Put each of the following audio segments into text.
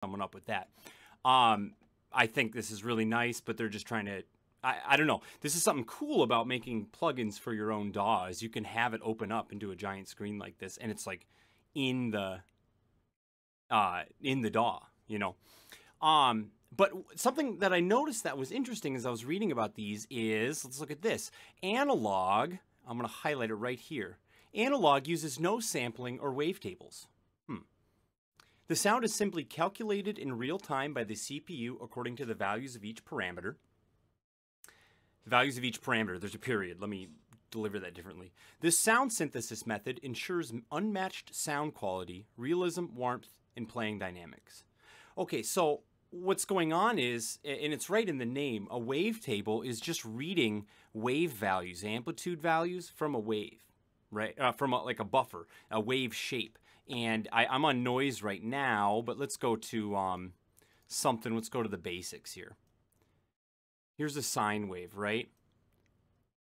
coming up with that. I think this is really nice, but they're just trying to, I don't know. This is something cool about making plugins for your own DAW is you can have it open up into a giant screen like this, and it's like in the DAW, you know. But something that I noticed that was interesting as I was reading about these is, let's look at this. Analog, I'm going to highlight it right here. Analog uses no sampling or wavetables. The sound is simply calculated in real time by the CPU according to the values of each parameter. The values of each parameter, there's a period. Let me deliver that differently. This sound synthesis method ensures unmatched sound quality, realism, warmth, and playing dynamics. Okay, so what's going on is, and it's right in the name, a wavetable is just reading wave values, amplitude values from a wave, right? From a, like a buffer, a wave shape. And I'm on noise right now, but let's go to something. Let's go to the basics here. Here's a sine wave, right?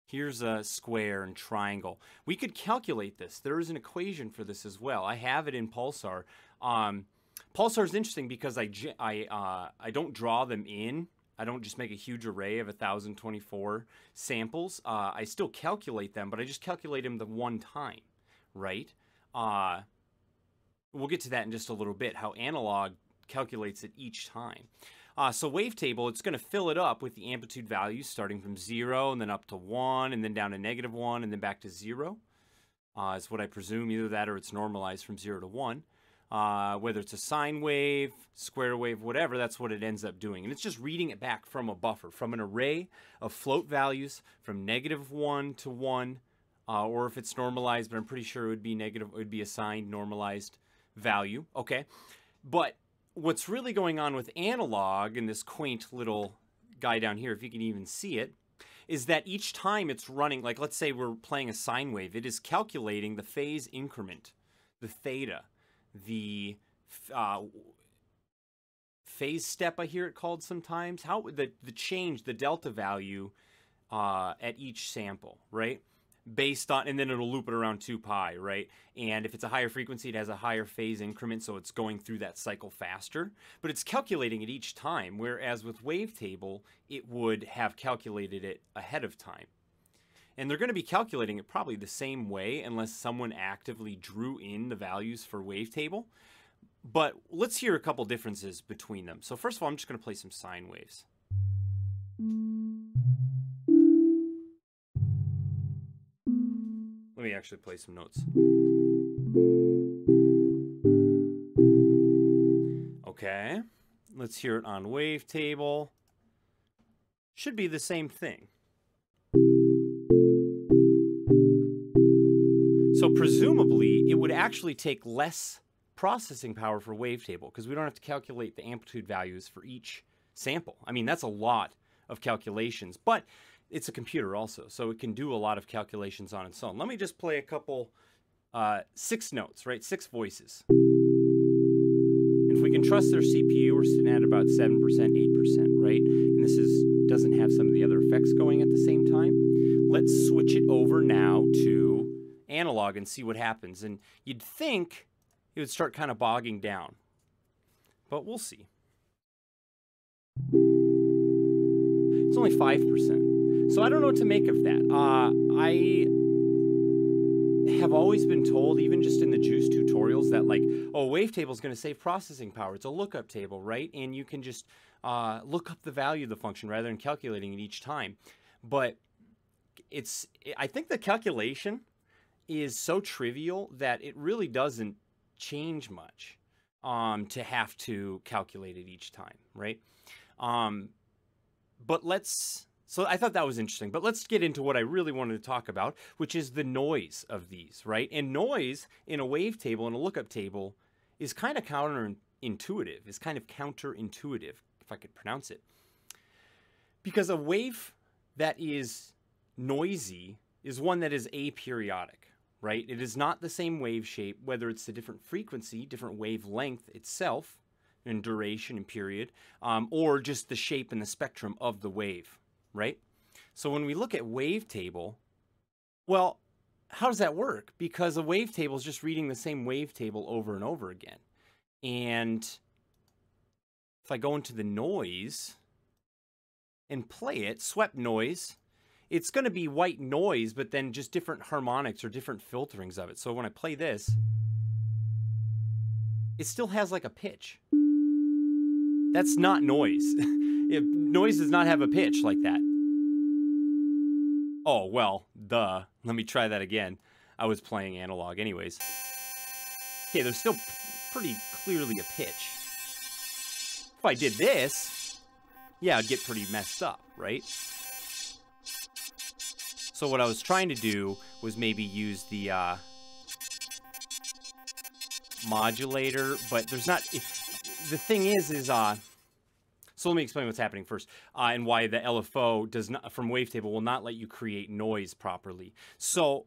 Here's a square and triangle. We could calculate this. There is an equation for this as well. I have it in Pulsar. Pulsar is interesting because I don't draw them in. I don't just make a huge array of 1024 samples. I still calculate them, but I just calculate them the one time, right? We'll get to that in just a little bit, how analog calculates it each time. So wavetable, it's going to fill it up with the amplitude values starting from 0 and then up to 1 and then down to -1 and then back to 0. Is what I presume, either that or it's normalized from 0 to 1. Whether it's a sine wave, square wave, whatever, that's what it ends up doing. And it's just reading it back from a buffer, from an array of float values from -1 to 1, or if it's normalized, but I'm pretty sure it would be negative, it would be assigned normalized value. Okay, but what's really going on with analog in this quaint little guy down here, if you can even see it, is that each time it's running, like let's say we're playing a sine wave, it is calculating the phase increment, the theta, the phase step, I hear it called sometimes, how the change, the delta value at each sample, right? Based on, and then it'll loop it around 2 pi, right? And if it's a higher frequency, it has a higher phase increment, so it's going through that cycle faster. But it's calculating it each time, whereas with wavetable, it would have calculated it ahead of time. And they're going to be calculating it probably the same way, unless someone actively drew in the values for wavetable. But let's hear a couple differences between them. So first of all, I'm just going to play some sine waves. Let me actually play some notes. Okay, let's hear it on wavetable. Should be the same thing. So presumably it would actually take less processing power for wavetable because we don't have to calculate the amplitude values for each sample. I mean, that's a lot of calculations, but it's a computer also, so it can do a lot of calculations on its own. Let me just play a couple, 6 notes, right? 6 voices. If we can trust their CPU, we're sitting at about 7%, 8%, right? And this doesn't have some of the other effects going at the same time. Let's switch it over now to analog and see what happens. And you'd think it would start kind of bogging down, but we'll see. It's only 5%. So I don't know what to make of that. I have always been told, even just in the Juice tutorials, that like, oh, wavetable is going to save processing power. It's a lookup table, right? And you can just look up the value of the function rather than calculating it each time. But it's, I think the calculation is so trivial that it really doesn't change much to have to calculate it each time, right? But let's... So I thought that was interesting, but let's get into what I really wanted to talk about, which is the noise of these, right? And noise in a wavetable and a lookup table is kind of counterintuitive, if I could pronounce it. Because a wave that is noisy is one that is aperiodic, right? It is not the same wave shape, whether it's a different frequency, different wavelength itself, and duration and period, or just the shape and the spectrum of the wave. Right? So when we look at wavetable, well, how does that work? Because a wavetable is just reading the same wavetable over and over again. And if I go into the noise and play it, swept noise, it's going to be white noise, but then just different harmonics or different filterings of it. So when I play this, it still has like a pitch. That's not noise. Noise does not have a pitch like that. Oh, well, duh. Let me try that again. I was playing analog anyways. Okay, there's still pretty clearly a pitch. If I did this, yeah, I'd get pretty messed up, right? So what I was trying to do was maybe use the modulator, but there's not... The thing is so let me explain what's happening first and why the LFO does not, from Wavetable, will not let you create noise properly. So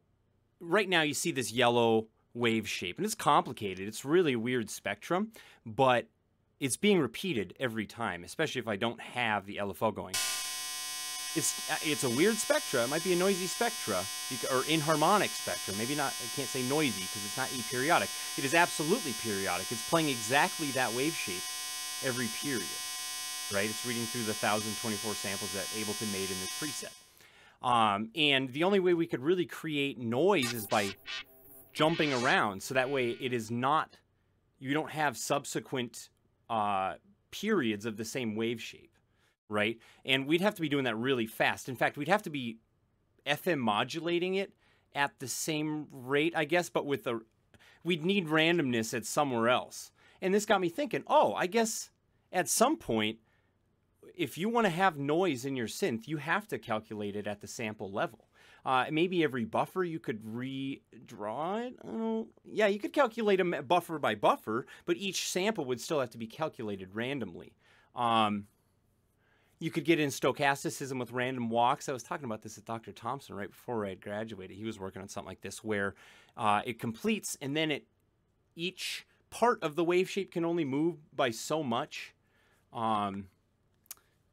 right now you see this yellow wave shape, and it's complicated. It's really a weird spectrum, but it's being repeated every time, especially if I don't have the LFO going. It's a weird spectra. It might be a noisy spectra or inharmonic spectra. Maybe not. I can't say noisy because it's not aperiodic. It is absolutely periodic. It's playing exactly that wave shape every period, right? It's reading through the 1,024 samples that Ableton made in this preset. And the only way we could really create noise is by jumping around. So that way it is not, you don't have subsequent periods of the same wave shape. Right? And we'd have to be doing that really fast. In fact, we'd have to be FM modulating it at the same rate, I guess, but with we'd need randomness at somewhere else. And this got me thinking, oh, I guess at some point, if you want to have noise in your synth, you have to calculate it at the sample level. Maybe every buffer you could redraw it. I don't know. Yeah, you could calculate them buffer by buffer, but each sample would still have to be calculated randomly. You could get in stochasticism with random walks. I was talking about this with Dr. Thompson right before I had graduated. He was working on something like this where it completes, and then each part of the wave shape can only move by so much.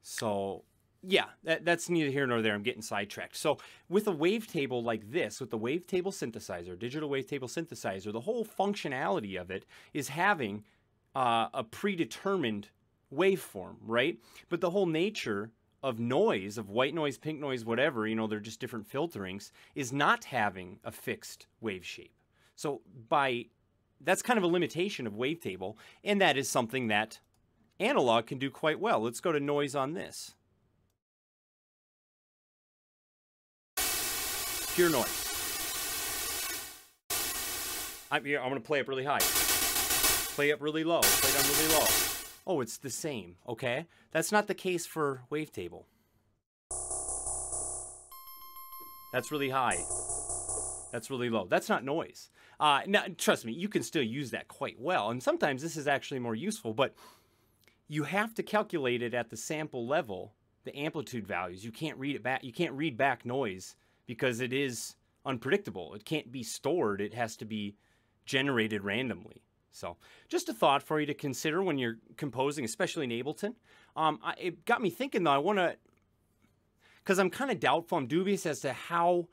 So yeah, that's neither here nor there. I'm getting sidetracked. So with a wavetable like this, with the wavetable synthesizer, digital wavetable synthesizer, the whole functionality of it is having a predetermined waveform, right? But the whole nature of noise, of white noise, pink noise, whatever, you know, they're just different filterings, is not having a fixed wave shape. So that's kind of a limitation of Wavetable, and that is something that analog can do quite well. Let's go to noise on this. Pure noise. I'm going to play up really high. Play up really low. Play down really low. Oh, it's the same, okay? That's not the case for Wavetable. That's really high. That's really low. That's not noise. Now, trust me, you can still use that quite well, and sometimes this is actually more useful, but you have to calculate it at the sample level, the amplitude values. You can't read it back. You can't read back noise because it is unpredictable. It can't be stored. It has to be generated randomly. So just a thought for you to consider when you're composing, especially in Ableton. It got me thinking, though, because I'm kind of doubtful, I'm dubious as to how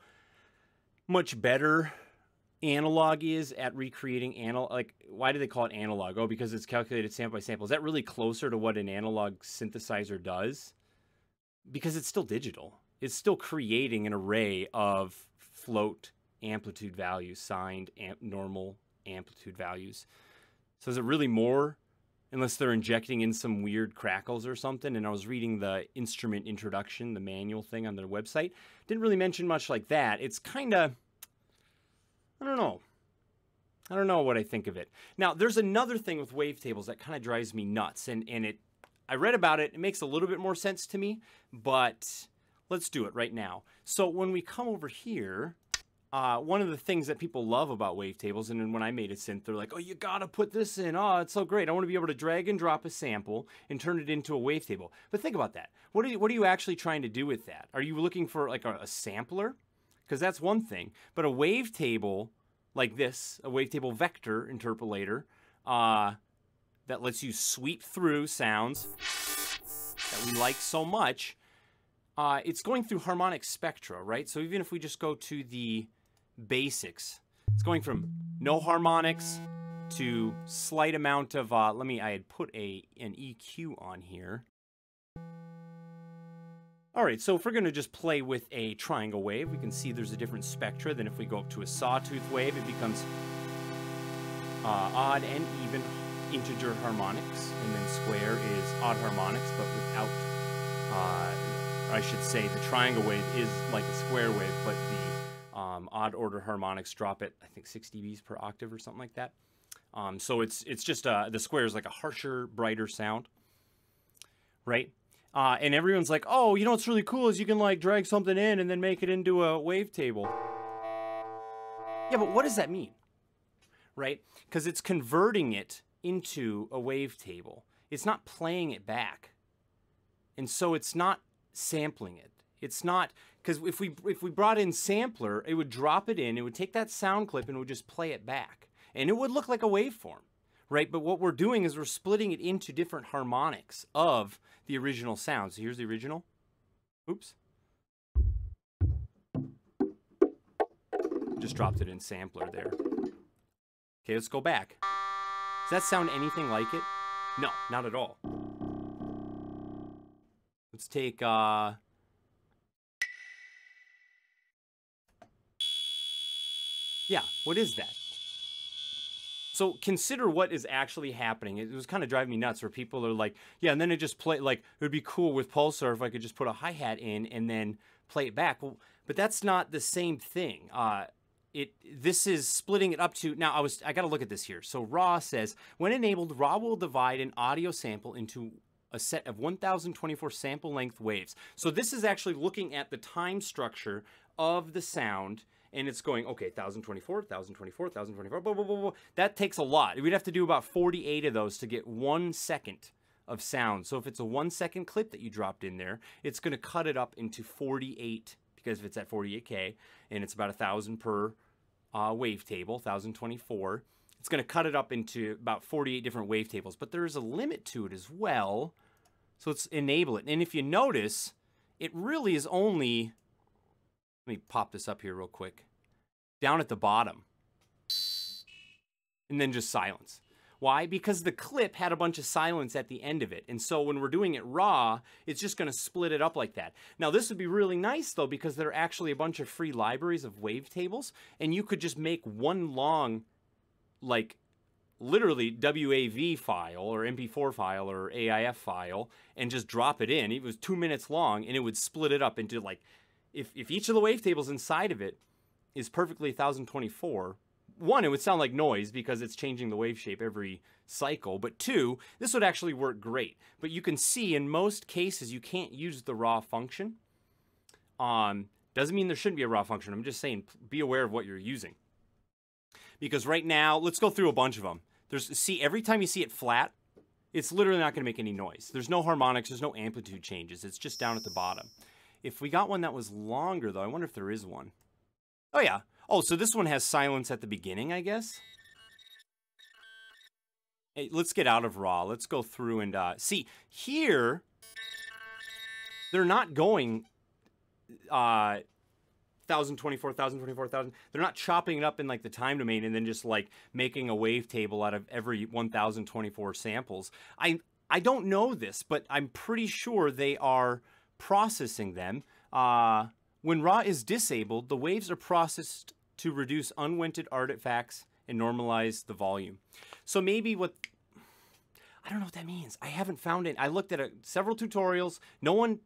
much better analog is at recreating analog. Like, why do they call it analog? Oh, because it's calculated sample by sample. Is that really closer to what an analog synthesizer does? Because it's still digital. It's still creating an array of float amplitude values, signed, normal amplitude values. So is it really more, unless they're injecting in some weird crackles or something? And I was reading the instrument introduction, the manual thing on their website. Didn't really mention much like that. It's kind of, I don't know. I don't know what I think of it. Now, there's another thing with wavetables that kind of drives me nuts. I read about it. It makes a little bit more sense to me, but let's do it right now. So when we come over here, one of the things that people love about wavetables, and then when I made a synth, they're like, oh, you gotta put this in. Oh, it's so great. I want to be able to drag and drop a sample and turn it into a wavetable. But think about that. What are you actually trying to do with that? Are you looking for like a sampler? Because that's one thing. But a wavetable like this, a wavetable vector interpolator, that lets you sweep through sounds that we like so much, it's going through harmonic spectra, right? So even if we just go to the basics, it's going from no harmonics to slight amount of, I had put an EQ on here. All right, so if we're gonna just play with a triangle wave, we can see there's a different spectra than if we go up to a sawtooth wave. It becomes odd and even integer harmonics, and then square is odd harmonics, but without, I should say the triangle wave is like a square wave, but the odd order harmonics drop at, I think, 6 dBs per octave or something like that. So it's just, the square is like a harsher, brighter sound, right? And everyone's like, oh, you know what's really cool is you can like drag something in and then make it into a wavetable. Yeah, but what does that mean? Right? Because it's converting it into a wavetable. It's not playing it back. And so it's not sampling it. It's not, because if we brought in sampler, it would drop it in, it would take that sound clip and it would just play it back. And it would look like a waveform. Right? But what we're doing is we're splitting it into different harmonics of the original sound. So here's the original. Oops. Just dropped it in sampler there. Okay, let's go back. Does that sound anything like it? No, not at all. Let's take, yeah, what is that? So consider what is actually happening. It was kind of driving me nuts where people are like, yeah, and then it just play, like, it would be cool with Pulsar if I could just put a hi-hat in and then play it back. Well, but that's not the same thing. This is splitting it up to, now I got to look at this here. So raw says, when enabled, raw will divide an audio sample into a set of 1024 sample length waves. So this is actually looking at the time structure of the sound. And it's going, okay, 1024, 1024, 1024, blah, blah, blah, blah. That takes a lot. We'd have to do about 48 of those to get 1 second of sound. So if it's a 1 second clip that you dropped in there, it's going to cut it up into 48, because if it's at 48K and it's about 1,000 per wavetable, 1024, it's going to cut it up into about 48 different wavetables. But there is a limit to it as well. So let's enable it. And if you notice, it really is only... Let me pop this up here real quick. Down at the bottom. And then just silence. Why? Because the clip had a bunch of silence at the end of it. And so when we're doing it raw, it's just going to split it up like that. Now this would be really nice though, because there are actually a bunch of free libraries of wavetables. And you could just make one long, like literally WAV file or MP4 file or AIF file and just drop it in. It was 2 minutes long and it would split it up into like, If each of the wavetables inside of it is perfectly 1024, one, it would sound like noise because it's changing the wave shape every cycle, but two, this would actually work great. But you can see in most cases, you can't use the raw function. Doesn't mean there shouldn't be a raw function. I'm just saying, be aware of what you're using. Because right now, let's go through a bunch of them. See, every time you see it flat, it's literally not gonna make any noise. There's no harmonics, there's no amplitude changes. It's just down at the bottom. If we got one that was longer, though, I wonder if there is one. Oh, yeah. Oh, so this one has silence at the beginning, I guess. Hey, let's get out of raw. Let's go through and see. Here, they're not going 1024, 1024, 1000. They're not chopping it up in like the time domain and then just like making a wavetable out of every 1024 samples. I don't know this, but I'm pretty sure they are... processing them. When raw is disabled, the waves are processed to reduce unwanted artifacts and normalize the volume. So maybe what, I don't know what that means. I haven't found it. I looked at several tutorials. No one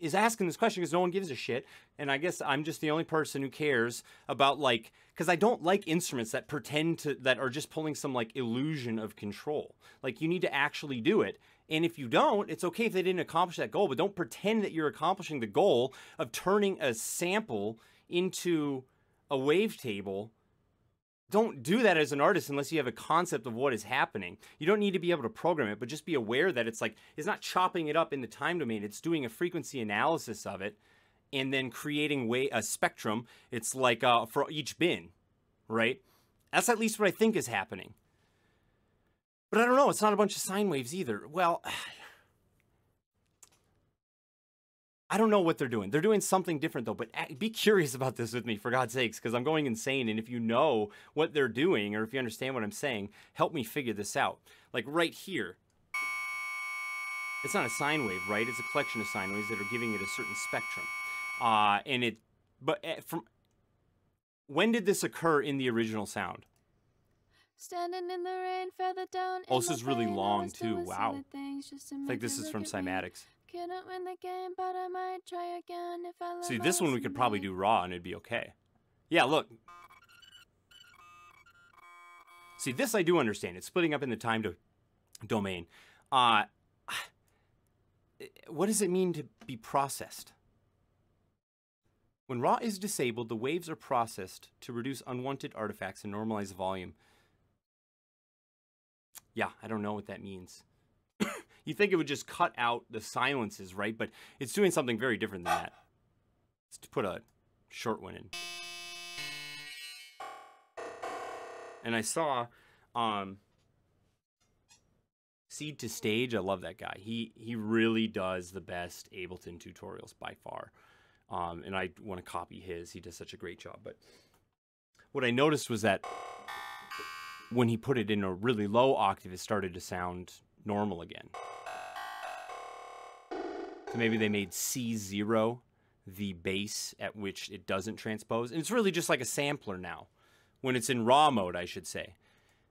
is asking this question because no one gives a shit. And I guess I'm just the only person who cares about like, because I don't like instruments that pretend to, that are just pulling some like illusion of control. Like you need to actually do it. And if you don't, it's okay if they didn't accomplish that goal, but don't pretend that you're accomplishing the goal of turning a sample into a wavetable. Don't do that as an artist unless you have a concept of what is happening. You don't need to be able to program it, but just be aware that it's like, it's not chopping it up in the time domain. It's doing a frequency analysis of it and then creating a spectrum. It's like for each bin, right? That's at least what I think is happening. But I don't know, it's not a bunch of sine waves either. Well, I don't know what they're doing. They're doing something different though, but be curious about this with me for God's sakes, because I'm going insane. And if you know what they're doing, or if you understand what I'm saying, help me figure this out. Like right here, it's not a sine wave, right? It's a collection of sine waves that are giving it a certain spectrum. When did this occur in the original sound? Standing in the rain, feather down. Oh, this is really long too. Wow. It's like this is from Cymatics. See, this one we could probably do raw and it'd be okay. Yeah, look. See, this I do understand. It's splitting up in the time domain. What does it mean to be processed? When raw is disabled, the waves are processed to reduce unwanted artifacts and normalize volume. Yeah, I don't know what that means. You think it would just cut out the silences, right? But it's doing something very different than that. Let's put a short one in. And I saw Seed to Stage. I love that guy. He really does the best Ableton tutorials by far. And I want to copy his. He does such a great job. But what I noticed was that when he put it in a really low octave, it started to sound normal again. So maybe they made C0 the bass at which it doesn't transpose. And it's really just like a sampler now, when it's in raw mode, I should say.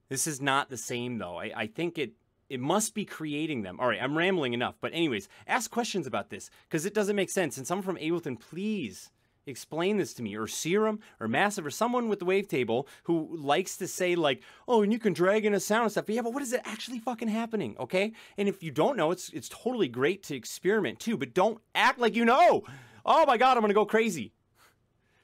This is not the same, though. I think it must be creating them. All right, I'm rambling enough. But anyways, ask questions about this, because it doesn't make sense. And someone from Ableton, please explain this to me, or Serum, or Massive, or someone with the Wavetable who likes to say like, oh, and you can drag in a sound and stuff. But yeah, but what is it actually fucking happening, okay? And if you don't know, it's totally great to experiment too, but don't act like you know. Oh my God, I'm gonna go crazy.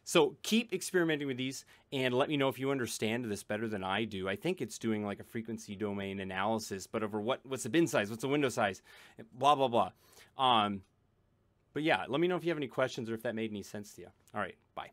So keep experimenting with these and let me know if you understand this better than I do. I think it's doing like a frequency domain analysis, but over what's the bin size, what's the window size, blah, blah, blah. But yeah, let me know if you have any questions or if that made any sense to you. All right, bye.